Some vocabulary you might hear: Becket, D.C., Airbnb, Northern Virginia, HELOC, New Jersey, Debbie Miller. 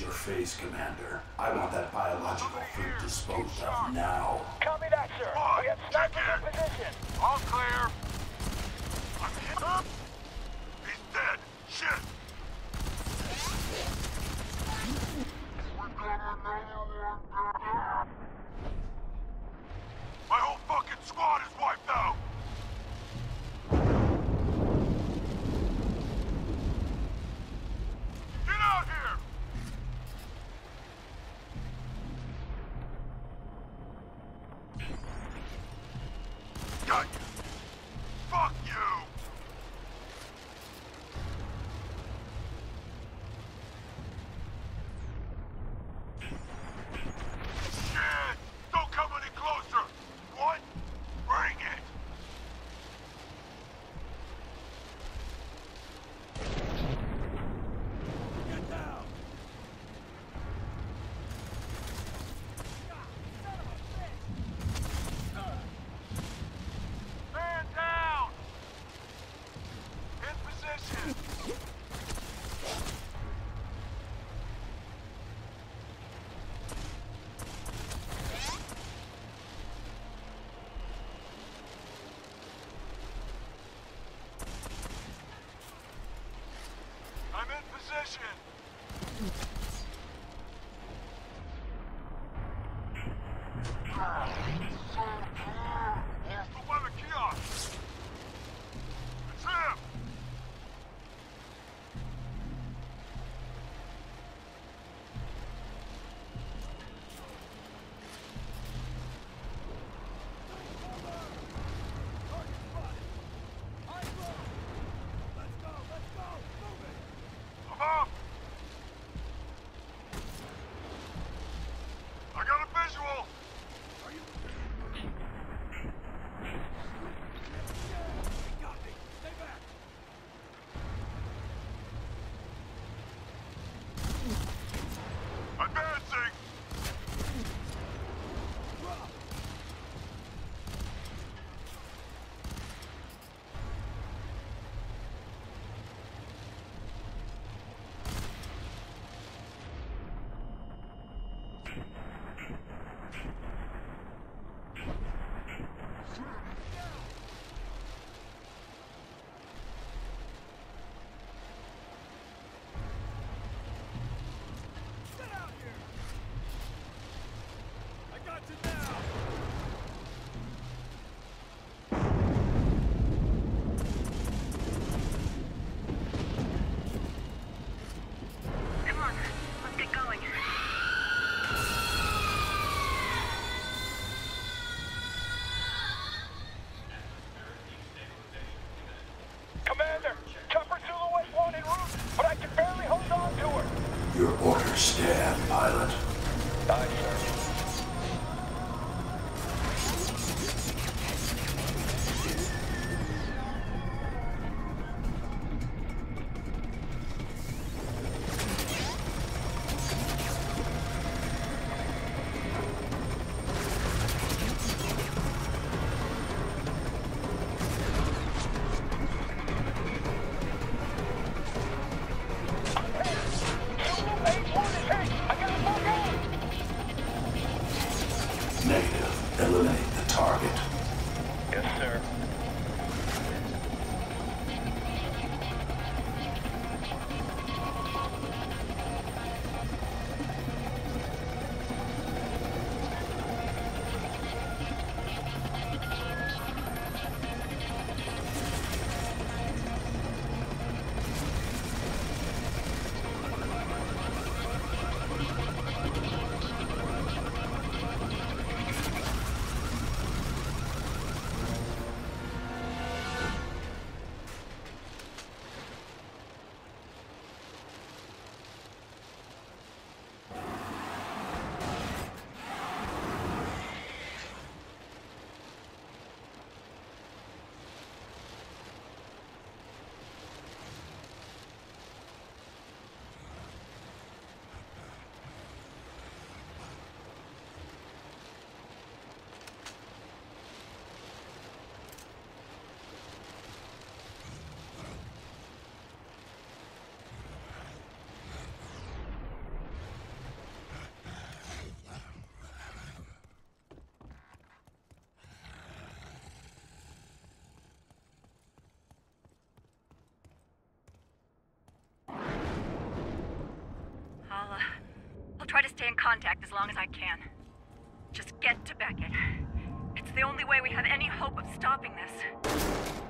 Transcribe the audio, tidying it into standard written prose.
your face, Commander. I want that biological fruit disposed of now. Copy that, sir. We have snipers in position. All clear. I'm hit up. He's dead. Shit. My whole fucking squad is wiped out. Position. The one at the kiosk. It's him. Your orders stand, pilot. Aye, sir. stay in contact as long as I can. Just get to Becket. It's the only way we have any hope of stopping this.